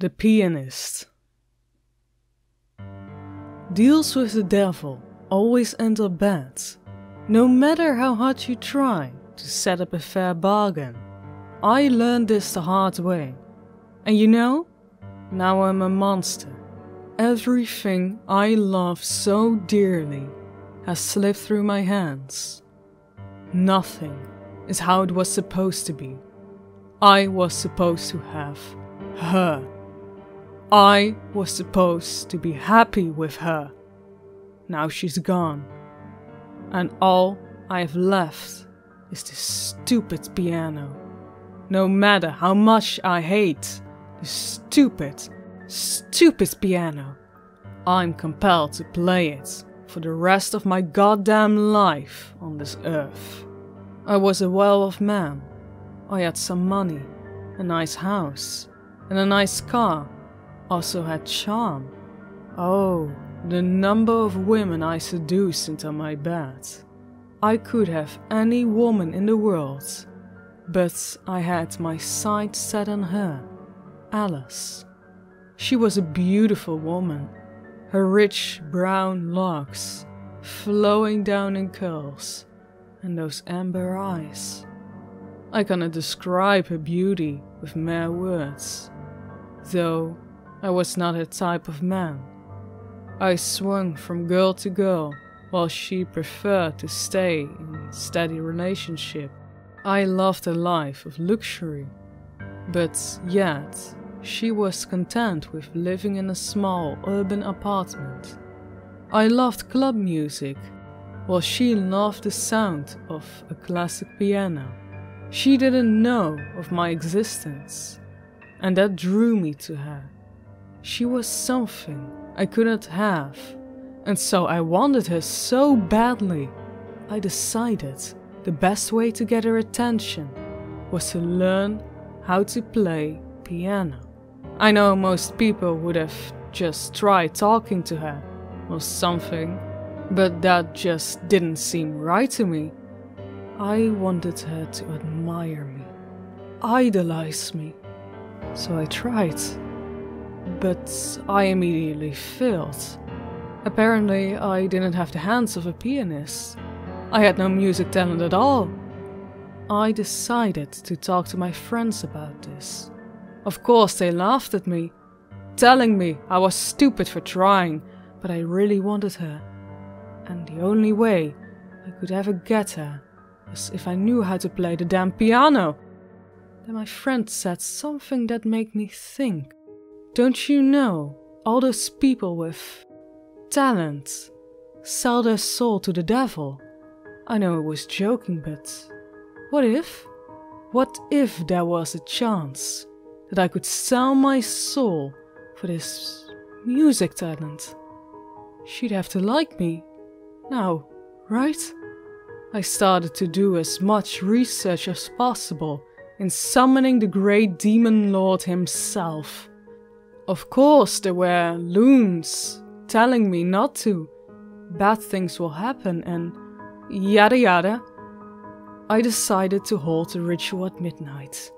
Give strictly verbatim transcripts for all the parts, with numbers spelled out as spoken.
The Pianist deals with the devil always end up bad, no matter how hard you try to set up a fair bargain. I learned this the hard way, and you know, now I'm a monster. Everything I love so dearly has slipped through my hands. Nothing is how it was supposed to be. I was supposed to have her. I was supposed to be happy with her. Now she's gone. And all I have left is this stupid piano. No matter how much I hate this stupid, stupid piano, I'm compelled to play it for the rest of my goddamn life on this earth. I was a well-off man. I had some money, a nice house, and a nice car. Also had charm. Oh, the number of women I seduced into my bed. I could have any woman in the world, but I had my sight set on her, Alice. She was a beautiful woman, her rich brown locks flowing down in curls, and those amber eyes. I cannot describe her beauty with mere words, though I was not her type of man. I swung from girl to girl, while she preferred to stay in a steady relationship. I loved a life of luxury, but yet she was content with living in a small urban apartment. I loved club music, while she loved the sound of a classic piano. She didn't know of my existence, and that drew me to her. She was something I couldn't have, and so I wanted her so badly. I decided the best way to get her attention was to learn how to play piano. I know most people would have just tried talking to her or something, but that just didn't seem right to me. I wanted her to admire me, idolize me, so I tried. But I immediately failed. Apparently, I didn't have the hands of a pianist. I had no music talent at all. I decided to talk to my friends about this. Of course, they laughed at me, telling me I was stupid for trying, but I really wanted her. And the only way I could ever get her was if I knew how to play the damn piano. Then my friend said something that made me think. Don't you know, all those people with talent sell their soul to the devil? I know it was joking, but what if? What if there was a chance that I could sell my soul for this music talent? She'd have to like me now, right? I started to do as much research as possible in summoning the great demon lord himself. Of course, there were loons telling me not to. Bad things will happen and yada yada. I decided to hold the ritual at midnight.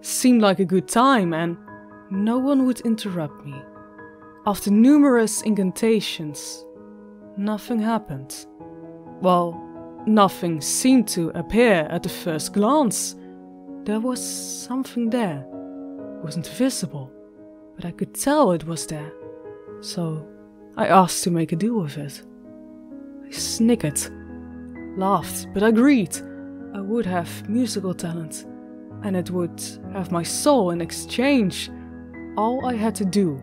Seemed like a good time and no one would interrupt me. After numerous incantations, nothing happened. Well, nothing seemed to appear at the first glance. There was something there. It wasn't visible, but I could tell it was there, so I asked to make a deal with it. I snickered, laughed, but agreed I would have musical talent, and it would have my soul in exchange. All I had to do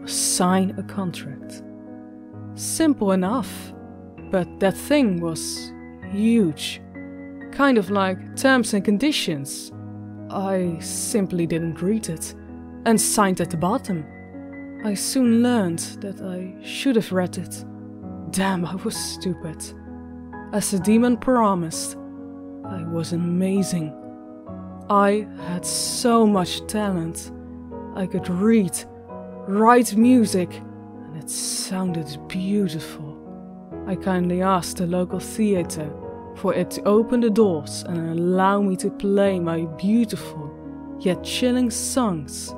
was sign a contract. Simple enough, but that thing was huge, kind of like terms and conditions. I simply didn't read it and signed at the bottom. I soon learned that I should have read it. Damn, I was stupid. As the demon promised, I was amazing. I had so much talent. I could read, write music, and it sounded beautiful. I kindly asked the local theater for it to open the doors and allow me to play my beautiful, yet chilling songs.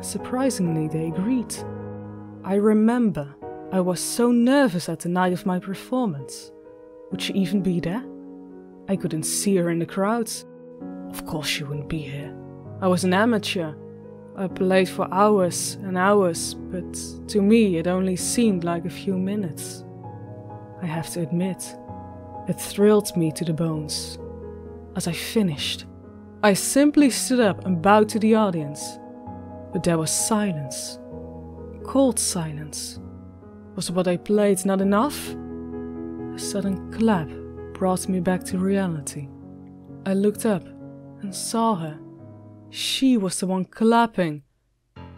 Surprisingly, they agreed. I remember I was so nervous at the night of my performance. Would she even be there? I couldn't see her in the crowds. Of course she wouldn't be here. I was an amateur. I played for hours and hours, but to me it only seemed like a few minutes. I have to admit, it thrilled me to the bones. As I finished, I simply stood up and bowed to the audience. But there was silence. Cold silence. Was what I played not enough? A sudden clap brought me back to reality. I looked up and saw her. She was the one clapping.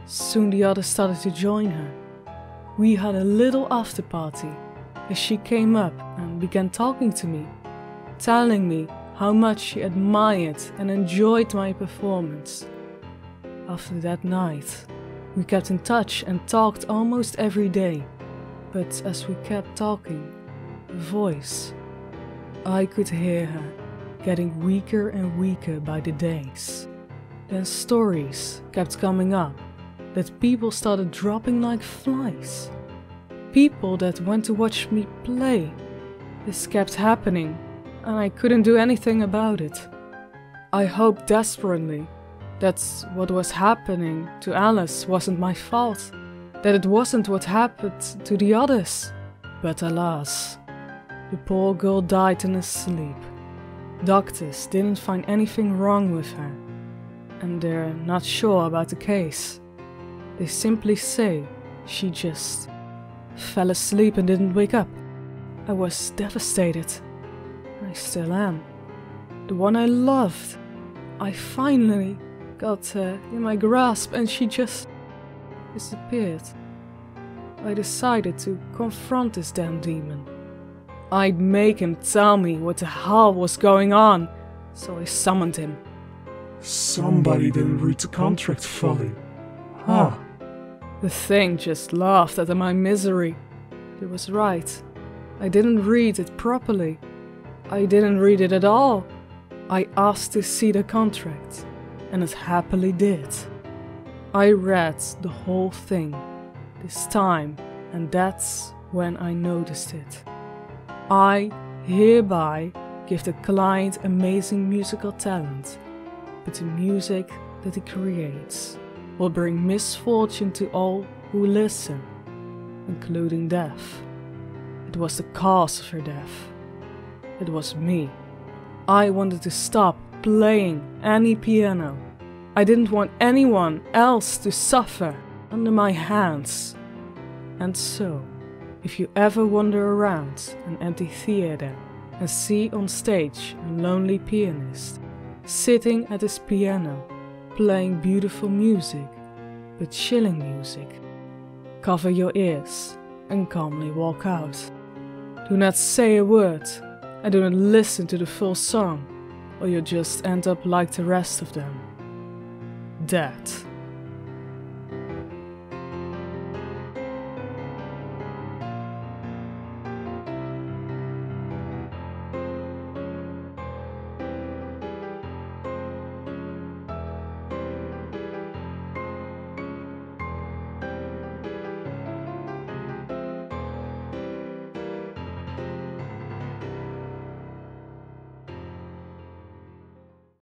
Soon the others started to join her. We had a little after party as she came up and began talking to me, telling me how much she admired and enjoyed my performance. After that night, we kept in touch and talked almost every day. But as we kept talking, a voice, I could hear her, getting weaker and weaker by the days. Then stories kept coming up that people started dropping like flies. People that went to watch me play. This kept happening and I couldn't do anything about it. I hoped desperately that what was happening to Alice wasn't my fault, that it wasn't what happened to the others. But alas, the poor girl died in her sleep. Doctors didn't find anything wrong with her. And they're not sure about the case. They simply say she just fell asleep and didn't wake up. I was devastated. I still am. The one I loved. I finally got her in my grasp and she just disappeared. I decided to confront this damn demon. I'd make him tell me what the hell was going on, so I summoned him. Somebody didn't read the contract, folly. Huh. The thing just laughed at my misery. It was right. I didn't read it properly. I didn't read it at all. I asked to see the contract, and it happily did. I read the whole thing, this time, and that's when I noticed it. I hereby give the client amazing musical talent. But the music that he creates will bring misfortune to all who listen, including death. It was the cause of her death. It was me. I wanted to stop playing any piano. I didn't want anyone else to suffer under my hands. And so, if you ever wander around an empty theater and see on stage a lonely pianist, sitting at his piano, playing beautiful music, but chilling music, cover your ears and calmly walk out. Do not say a word and do not listen to the full song, or you'll just end up like the rest of them. Dead.